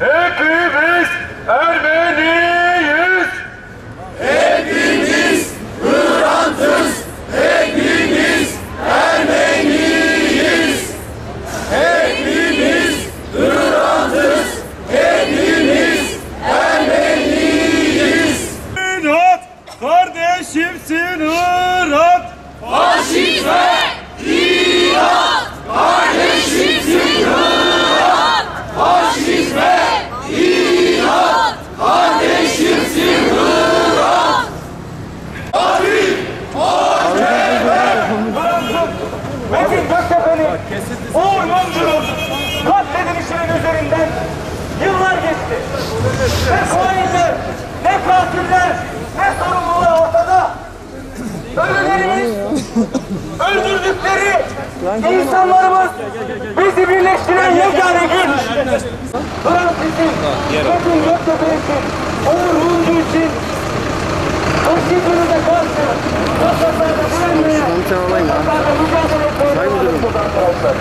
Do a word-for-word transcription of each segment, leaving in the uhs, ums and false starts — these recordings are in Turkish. Ermeniyiz. Hepimiz Ermeniyiz. Hepimiz Hrant'ız. Hepimiz Ermeniyiz. Hepimiz Hrant'ız. Hepimiz Ermeniyiz. Hrant kardeşimsin Hrant. Faşizme inat. Kardeşimsin Hrant. Faşizme inat. Kardeşimsin Hrant. Abi, Mediz Göktepe'nin o ormancının katledilişinin üzerinden yıllar geçti. Ne koyunlar, ne katiller, ne sorumluluğu ortada. Ölülerimiz, öldürdükleri insanlarımız bizi birleştiren yegane gün. Hrant için, Mediz Göktepe için, Onur Huncu için, Eskişehir'e karşı, vatandaşlarla güvenmeye, vatandaşlarla mücadele etmeye çalışıyoruz arkadaşlar.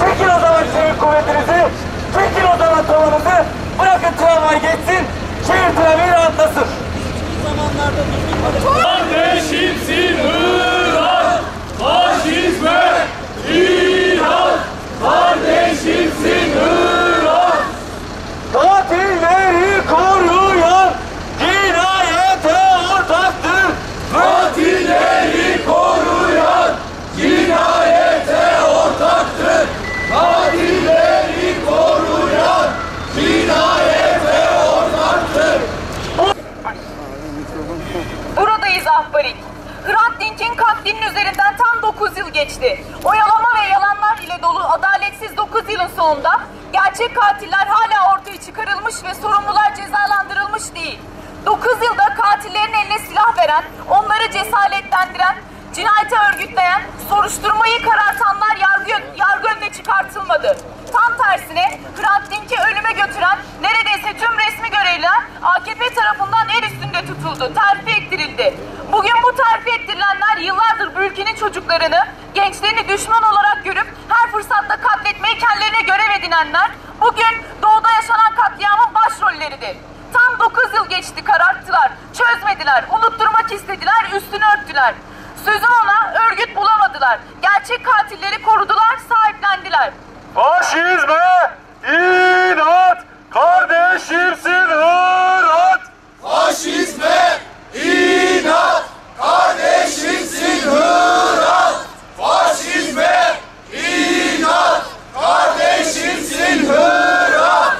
Çekin o zaman şehir kuvvetinizi, çekin o zaman tavanızı, bırakın tramvay geçsin, şehir trafiği rahatlasın. Kardeşimsin Hrant, faşizme inat, kardeşimsin Hrant. Katilleri koruyan cinayete ortaktır. Katilleri koruyan cinayete ortaktır. Katilleri koruyan cinayete ortaktır. Buradayız ahbarik. Hrant Dink'in katlinin üzerinden tam dokuz yıl geçti. Oyalama ve yalanlar ile dolu adaletsiz dokuz yılın sonunda gerçek katiller hala ortaya çıkarılmış ve sorumlular cezalandırılmış değil. dokuz yılda katillerin eline silah veren, onları cesaretlendiren, cinayeti örgütleyen, soruşturmayı karartanlar yargı, yargı önüne çıkartılmadı. Tam tersine Hrant Dink'i ölüme götüren neredeyse tüm resmi görevliler A K P tarafından el üstünde tutuldu, terfi ettirildi. Bugün bu terfi ettirilenler yıllardır bu ülkenin çocuklarını, gençlerini düşman olarak görüp her fırsatta katletmeyi kendilerine görev edinenler bugün doğuda yaşanan katliamın başrolleridir. Tam dokuz yıl geçti, kararttılar, çözmediler, unutturmak istediler, üstünü örttüler. Sözüm ona, örgüt bulamadılar. Gerçek katilleri korudular, sahiplendiler. Faşizme inat, kardeşimsin Hrant. Faşizme inat, kardeşimsin Hrant. Faşizme inat, kardeşimsin Hrant.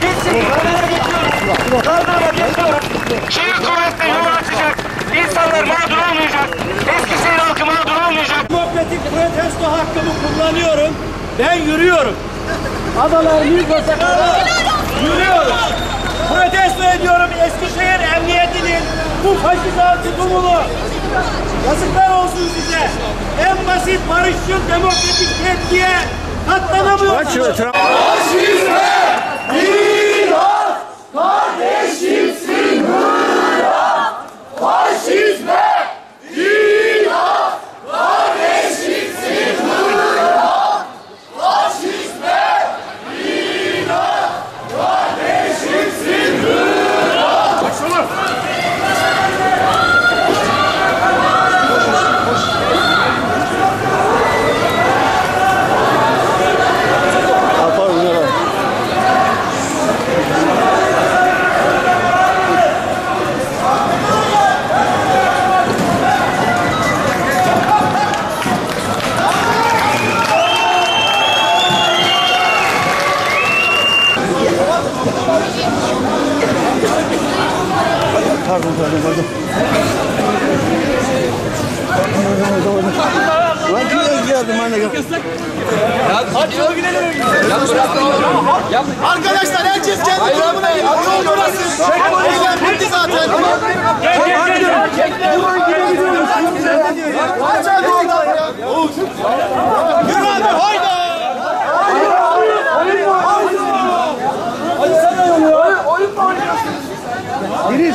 Geçin, kararı geçiyoruz. Kararı geçiyoruz. Şehir kuvvetine yol açacak. İnsanlar mağdur olmayacak. Eskişehir halkı mağdur olmayacak. Demokratik protesto hakkımı kullanıyorum. Ben yürüyorum. Adalar Migros'a kadar yürüyorum. Protesto ediyorum Eskişehir Emniyeti'nin bu faşist antitumunu. Yazıklar olsun size. En basit barışçıl demokratik tepkiye katlanamıyorsunuz. Faşizme inat, kardeşimsin Hrant. Faşizme inat, kardeşimsin Hrant. Faşizme inat, kardeşimsin Hrant. Pardon, pardon, pardon. Lan güzel geldim anne. Hadi yol gidelim. Arkadaşlar herkes kendi durumuna gidiyor. Çek polisten bitti zaten. Giriş.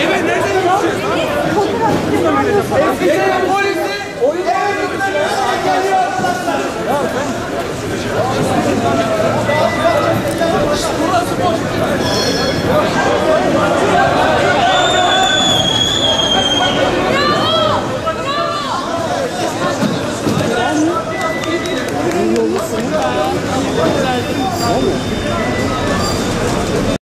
Evet, nereden gidiyorsun? Polisi. Burası boş. Ne oluyor?